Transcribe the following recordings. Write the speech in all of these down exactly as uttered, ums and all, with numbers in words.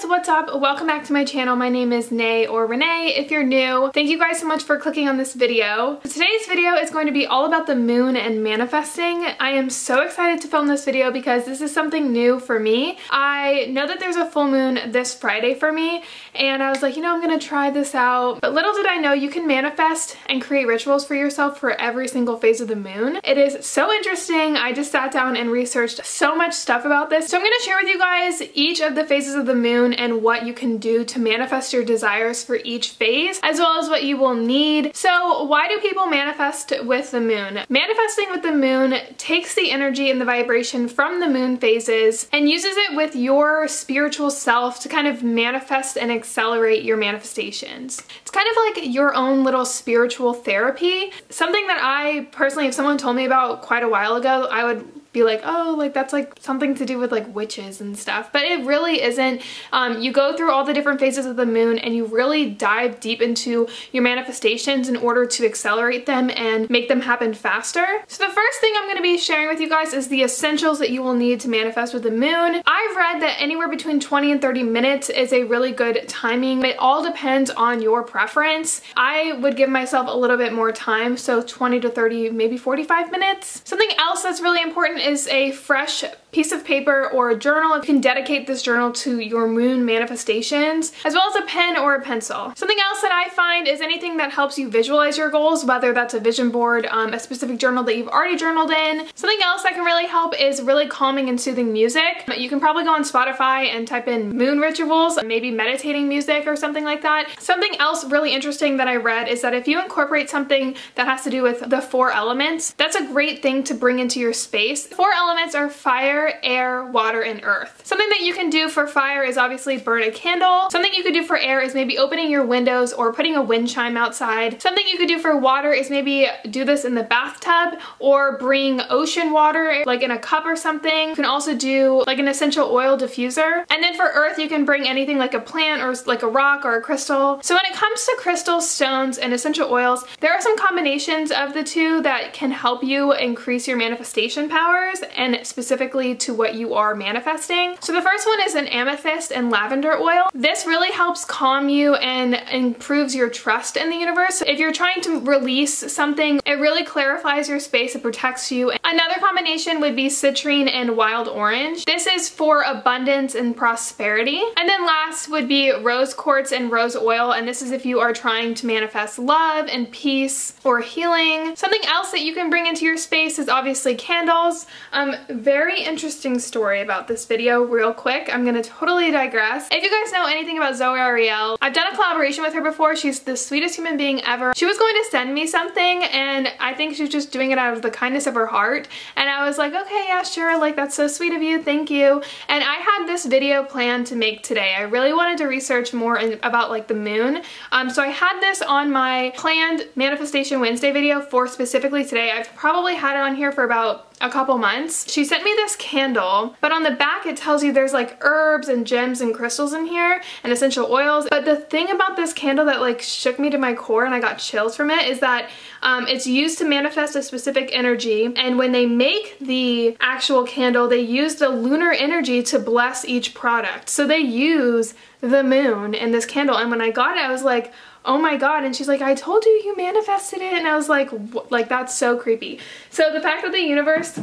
guys, what's up? Welcome back to my channel. My name is Nay, or Renee if you're new. Thank you guys so much for clicking on this video. Today's video is going to be all about the moon and manifesting. I am so excited to film this video because this is something new for me. I know that there's a full moon this Friday for me, and I was like, you know, I'm gonna try this out. But little did I know you can manifest and create rituals for yourself for every single phase of the moon. It is so interesting. I just sat down and researched so much stuff about this. So I'm gonna share with you guys each of the phases of the moon and what you can do to manifest your desires for each phase, as well as what you will need. So why do people manifest with the moon? Manifesting with the moon takes the energy and the vibration from the moon phases and uses it with your spiritual self to kind of manifest and accelerate your manifestations. It's kind of like your own little spiritual therapy. Something that I personally, if someone told me about quite a while ago, I would be like, oh, like that's like something to do with like witches and stuff, but it really isn't. Um, you go through all the different phases of the moon and you really dive deep into your manifestations in order to accelerate them and make them happen faster. So the first thing I'm going to be sharing with you guys is the essentials that you will need to manifest with the moon. I've read that anywhere between twenty and thirty minutes is a really good timing. It all depends on your preference. I would give myself a little bit more time, so twenty to thirty, maybe forty-five minutes. Something else that's really important is a fresh piece of paper or a journal. You can dedicate this journal to your moon manifestations, as well as a pen or a pencil. Something else that I find is anything that helps you visualize your goals, whether that's a vision board, um, a specific journal that you've already journaled in. Something else that can really help is really calming and soothing music. You can probably go on Spotify and type in moon rituals, maybe meditating music or something like that. Something else really interesting that I read is that if you incorporate something that has to do with the four elements, that's a great thing to bring into your space. Four elements are fire, air, water, and earth. Something that you can do for fire is obviously burn a candle. Something you could do for air is maybe opening your windows or putting a wind chime outside. Something you could do for water is maybe do this in the bathtub or bring ocean water like in a cup or something. You can also do like an essential oil diffuser. And then for earth, you can bring anything like a plant or like a rock or a crystal. So when it comes to crystals, stones, and essential oils, there are some combinations of the two that can help you increase your manifestation power, and specifically to what you are manifesting. So the first one is an amethyst and lavender oil. This really helps calm you and improves your trust in the universe. If you're trying to release something, it really clarifies your space, it protects you. Another combination would be citrine and wild orange. This is for abundance and prosperity. And then last would be rose quartz and rose oil, and this is if you are trying to manifest love and peace or healing. Something else that you can bring into your space is obviously candles. Um, very interesting story about this video real quick. I'm gonna totally digress. If you guys know anything about Zoe Ariel, I've done a collaboration with her before. She's the sweetest human being ever. She was going to send me something and I think she was just doing it out of the kindness of her heart. And I was like, okay, yeah, sure. Like, that's so sweet of you. Thank you. And I had this video planned to make today. I really wanted to research more in, about like the moon. Um, so I had this on my planned Manifestation Wednesday video for specifically today. I've probably had it on here for about a couple months. She sent me this candle, but on the back it tells you there's like herbs and gems and crystals in here and essential oils. But the thing about this candle that like shook me to my core and I got chills from it is that um, it's used to manifest a specific energy, and when they make the actual candle, they use the lunar energy to bless each product. So they use the moon in this candle, and when I got it I was like, oh my god. And she's like, I told you you manifested it. And I was like, what? Like, that's so creepy. So the fact that the universe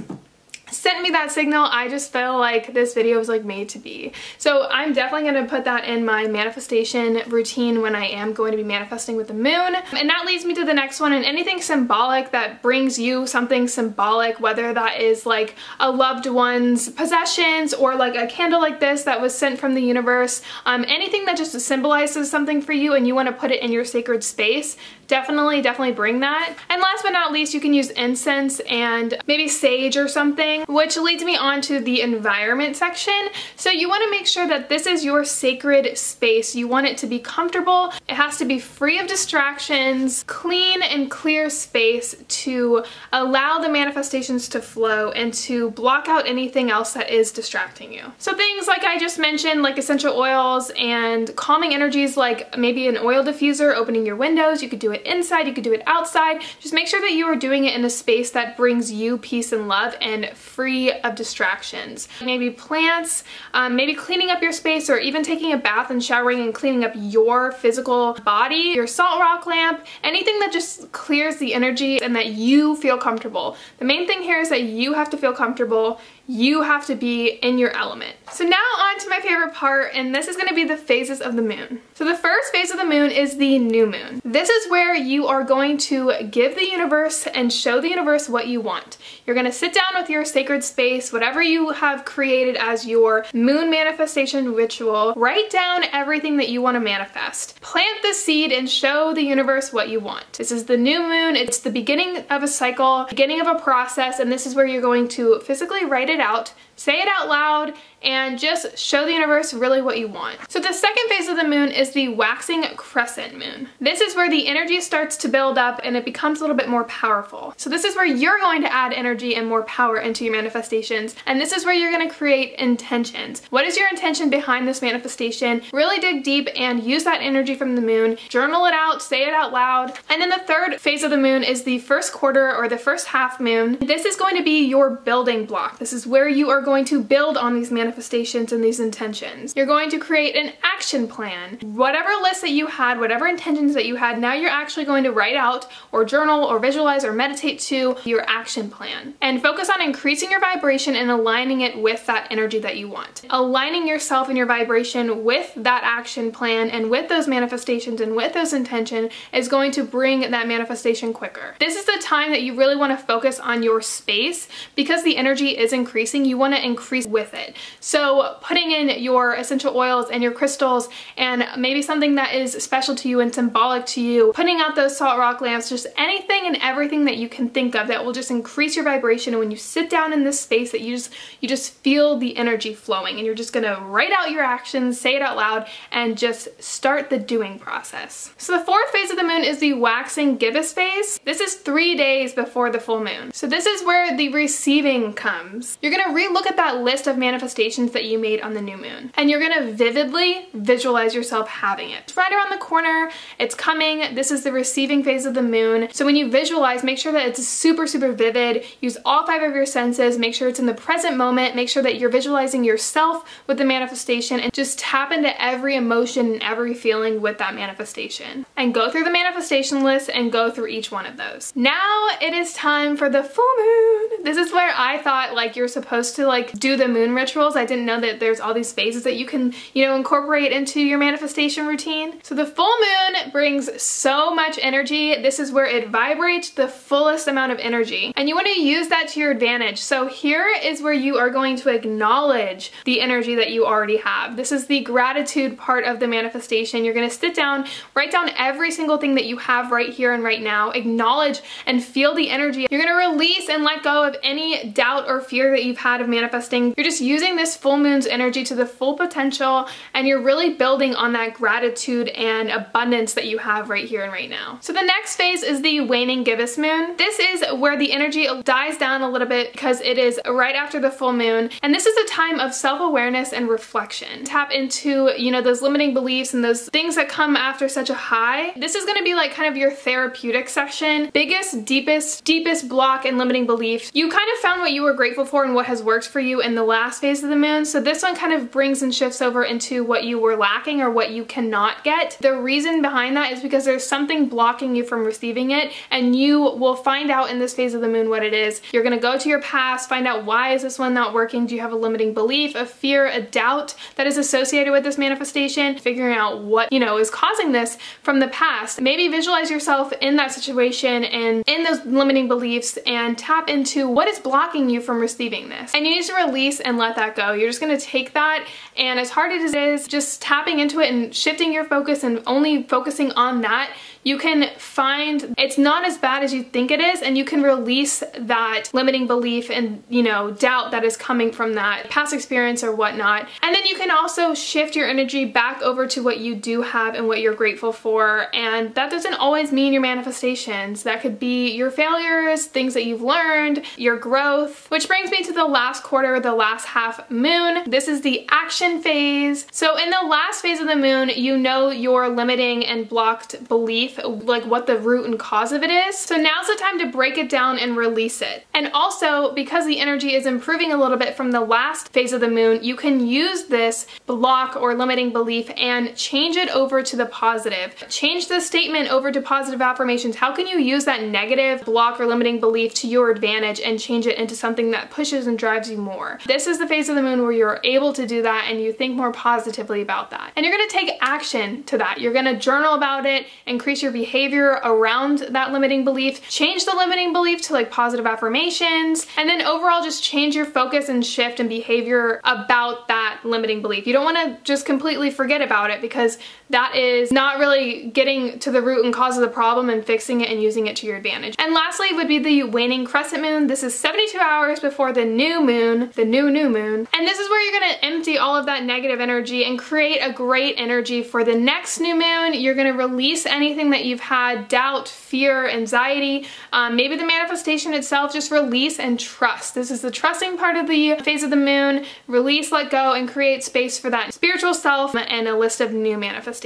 sent me that signal, I just feel like this video was like made to be. So I'm definitely going to put that in my manifestation routine when I am going to be manifesting with the moon. And that leads me to the next one, and anything symbolic that brings you something symbolic, whether that is like a loved one's possessions or like a candle like this that was sent from the universe. Um, anything that just symbolizes something for you and you want to put it in your sacred space, definitely, definitely bring that. And last but not least, you can use incense and maybe sage or something, which leads me on to the environment section. So you want to make sure that this is your sacred space. You want it to be comfortable. It has to be free of distractions, clean and clear space to allow the manifestations to flow and to block out anything else that is distracting you. So things like I just mentioned, like essential oils and calming energies, like maybe an oil diffuser, opening your windows. You could do it inside, you could do it outside. Just make sure that you are doing it in a space that brings you peace and love and freedom. free of distractions. Maybe plants, um, maybe cleaning up your space, or even taking a bath and showering and cleaning up your physical body, your salt rock lamp, anything that just clears the energy and that you feel comfortable. The main thing here is that you have to feel comfortable. You have to be in your element. So now on to my favorite part, and this is going to be the phases of the moon. So the first phase of the moon is the new moon. This is where you are going to give the universe and show the universe what you want. You're going to sit down with your sacred space, whatever you have created as your moon manifestation ritual. Write down everything that you want to manifest. Plant the seed and show the universe what you want. This is the new moon. It's the beginning of a cycle, beginning of a process, and this is where you're going to physically write it out, say it out loud, and just show the universe really what you want. So the second phase of the moon is the waxing crescent moon. This is where the energy starts to build up and it becomes a little bit more powerful. So this is where you're going to add energy and more power into your manifestations, and this is where you're going to create intentions. What is your intention behind this manifestation? Really dig deep and use that energy from the moon. Journal it out, say it out loud. And then the third phase of the moon is the first quarter or the first half moon. This is going to be your building block. This is where you are going to build on these manifestations manifestations and these intentions. You're going to create an action plan. Whatever list that you had, whatever intentions that you had, now you're actually going to write out or journal or visualize or meditate to your action plan. And focus on increasing your vibration and aligning it with that energy that you want. Aligning yourself and your vibration with that action plan and with those manifestations and with those intentions is going to bring that manifestation quicker. This is the time that you really want to focus on your space because the energy is increasing. You want to increase with it. So putting in your essential oils and your crystals and maybe something that is special to you and symbolic to you, putting out those salt rock lamps, just anything and everything that you can think of that will just increase your vibration. And when you sit down in this space, that you just you just feel the energy flowing, and you're just gonna write out your actions, say it out loud, and just start the doing process. So the fourth phase of the moon is the waxing gibbous phase. This is three days before the full moon. So this is where the receiving comes. You're gonna relook at that list of manifestations that you made on the new moon, and you're gonna vividly visualize yourself having it. It's right around the corner, it's coming. This is the receiving phase of the moon. So when you visualize, make sure that it's super super vivid. Use all five of your senses. Make sure it's in the present moment. Make sure that you're visualizing yourself with the manifestation, and just tap into every emotion and every feeling with that manifestation, and go through the manifestation list and go through each one of those. Now it is time for the full moon. This is where I thought like you're supposed to like do the moon rituals. I didn't know that there's all these phases that you can, you know, incorporate into your manifestation routine. So the full moon brings so much energy. This is where it vibrates the fullest amount of energy, and you want to use that to your advantage. So here is where you are going to acknowledge the energy that you already have. This is the gratitude part of the manifestation. You're going to sit down, write down every single thing that you have right here and right now. Acknowledge and feel the energy. You're going to release and let go of any doubt or fear that you've had of manifesting. You're just using this full moon's energy to the full potential, and you're really building on that gratitude and abundance that you have right here and right now. So the next phase is the waning gibbous moon. This is where the energy dies down a little bit because it is right after the full moon, and this is a time of self-awareness and reflection. Tap into, you know, those limiting beliefs and those things that come after such a high. This is going to be like kind of your therapeutic session. Biggest, deepest, deepest block and limiting belief. You kind of found what you were grateful for and what has worked for you in the last phase of the moon. So this one kind of brings and shifts over into what you were lacking or what you cannot get. The reason behind that is because there's something blocking you from receiving it, and you will find out in this phase of the moon what it is. You're going to go to your past, find out why is this one not working? Do you have a limiting belief, a fear, a doubt that is associated with this manifestation? Figuring out what, you know, is causing this from the past. Maybe visualize yourself in that situation and in those limiting beliefs, and tap into what is blocking you from receiving this. And you need to release and let that go. You're just going to take that, and as hard as it is, just tapping into it and shifting your focus and only focusing on that, you can find it's not as bad as you think it is, and you can release that limiting belief and, you know, doubt that is coming from that past experience or whatnot. And then you can also shift your energy back over to what you do have and what you're grateful for, and that doesn't always mean your manifestations. That could be your failures, things that you've learned, your growth. Which brings me to the last quarter, the last half moon. This is the action phase. So in the last phase of the moon, you know your limiting and blocked belief underneath, like what the root and cause of it is. So now's the time to break it down and release it. And also, because the energy is improving a little bit from the last phase of the moon, you can use this block or limiting belief and change it over to the positive. Change the statement over to positive affirmations. How can you use that negative block or limiting belief to your advantage and change it into something that pushes and drives you more? This is the phase of the moon where you're able to do that and you think more positively about that. And you're going to take action to that. You're going to journal about it, increase your behavior around that limiting belief, change the limiting belief to like positive affirmations, and then overall just change your focus and shift and behavior about that limiting belief. You don't want to just completely forget about it, because that is not really getting to the root and cause of the problem and fixing it and using it to your advantage. And lastly would be the waning crescent moon. This is seventy-two hours before the new moon, the new new moon. And this is where you're going to empty all of that negative energy and create a great energy for the next new moon. You're going to release anything that you've had, doubt, fear, anxiety, um, maybe the manifestation itself. Just release and trust. This is the trusting part of the phase of the moon. Release, let go, and create space for that spiritual self and a list of new manifestations.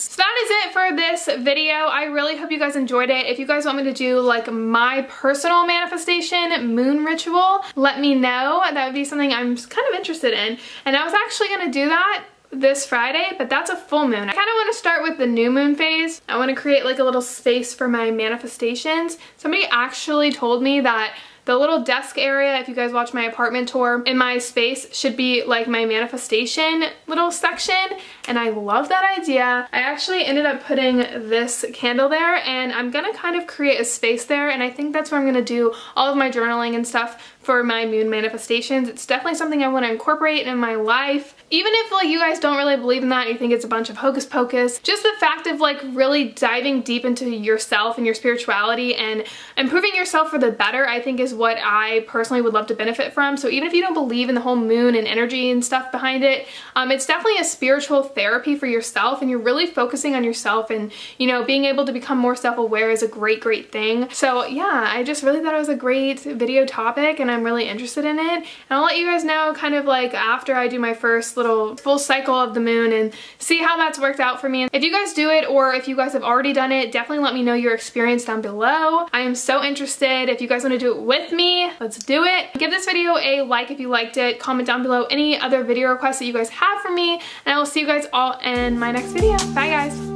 So that is it for this video. I really hope you guys enjoyed it. If you guys want me to do like my personal manifestation moon ritual, let me know. That would be something I'm kind of interested in. And I was actually going to do that this Friday, but that's a full moon. I kind of want to start with the new moon phase. I want to create like a little space for my manifestations. Somebody actually told me that the little desk area, if you guys watch my apartment tour, in my space should be like my manifestation little section, and I love that idea. I actually ended up putting this candle there, and I'm gonna kind of create a space there, and I think that's where I'm gonna do all of my journaling and stuff for my moon manifestations. It's definitely something I want to incorporate in my life. Even if like you guys don't really believe in that, you think it's a bunch of hocus pocus, just the fact of like really diving deep into yourself and your spirituality and improving yourself for the better, I think is what I personally would love to benefit from. So even if you don't believe in the whole moon and energy and stuff behind it, um, it's definitely a spiritual therapy for yourself, and you're really focusing on yourself, and you know, being able to become more self-aware is a great, great thing. So yeah, I just really thought it was a great video topic, and I I'm really interested in it, and I'll let you guys know kind of like after I do my first little full cycle of the moon and see how that's worked out for me. If you guys do it, or if you guys have already done it, definitely let me know your experience down below. I am so interested. If you guys want to do it with me, let's do it. Give this video a like if you liked it. Comment down below any other video requests that you guys have for me, and I will see you guys all in my next video. Bye guys.